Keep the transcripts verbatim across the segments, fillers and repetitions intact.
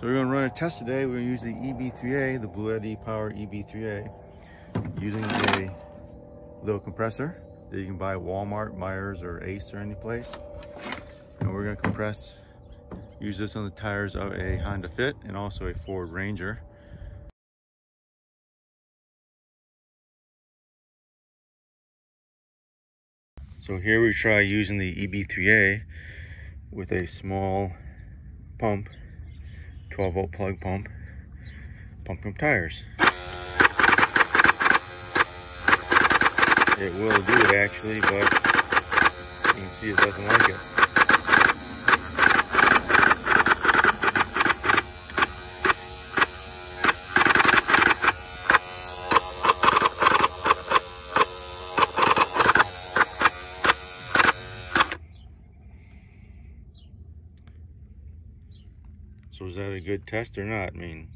So we're gonna run a test today. We're gonna use the E B three A, the Bluetti Power E B three A, using a little compressor that you can buy at Walmart, Myers, or Ace, or any place. And we're gonna compress, use this on the tires of a Honda Fit and also a Ford Ranger. So here we try using the E B three A with a small pump, twelve volt plug pump, pumping tires. It will do it actually, but you can see it doesn't like it. So is that a good test or not? I mean,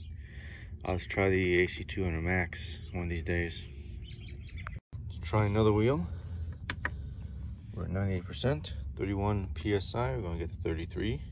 I'll try the A C two hundred Max one of these days. Let's try another wheel. We're at ninety-eight percent, thirty-one P S I, we're gonna get to thirty-three.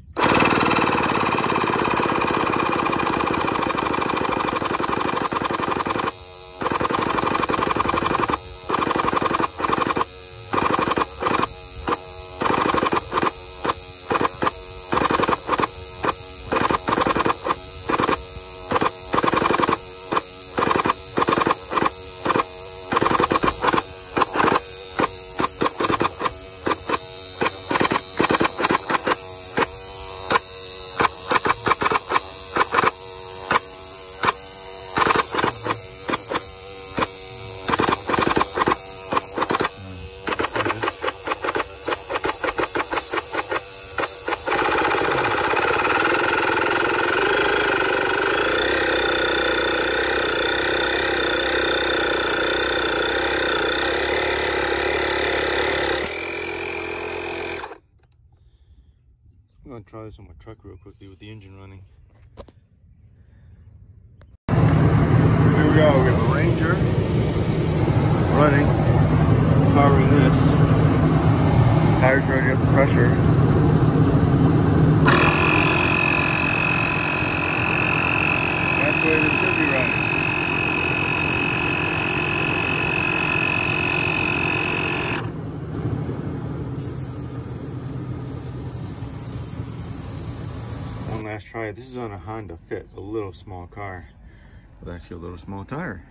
I'm gonna try this on my truck real quickly with the engine running. Here we go, we have a Ranger running, powering this. Tires already up to pressure. Last try. This is on a Honda Fit, a little small car with actually a little small tire.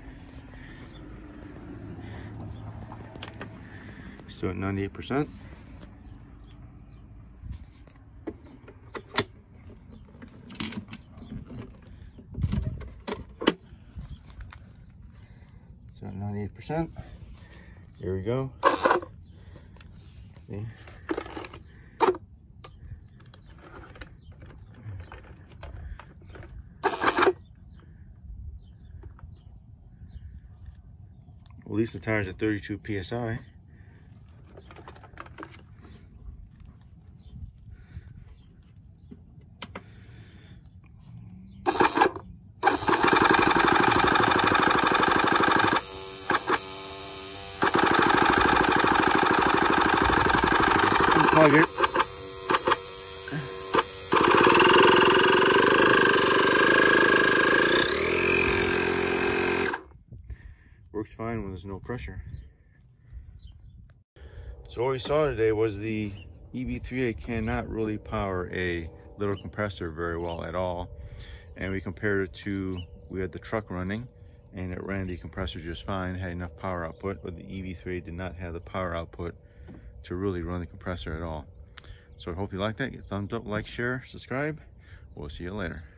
So at ninety-eight percent. So at ninety-eight percent. Here we go. See? At least the tires at thirty-two P S I. Unplug it. Works fine when there's no pressure. So what we saw today was the E B three A cannot really power a little compressor very well at all. And we compared it to, we had the truck running and it ran the compressor just fine, had enough power output, but the E B three A did not have the power output to really run the compressor at all. So I hope you liked that. Thumbs up, like, share, subscribe. We'll see you later.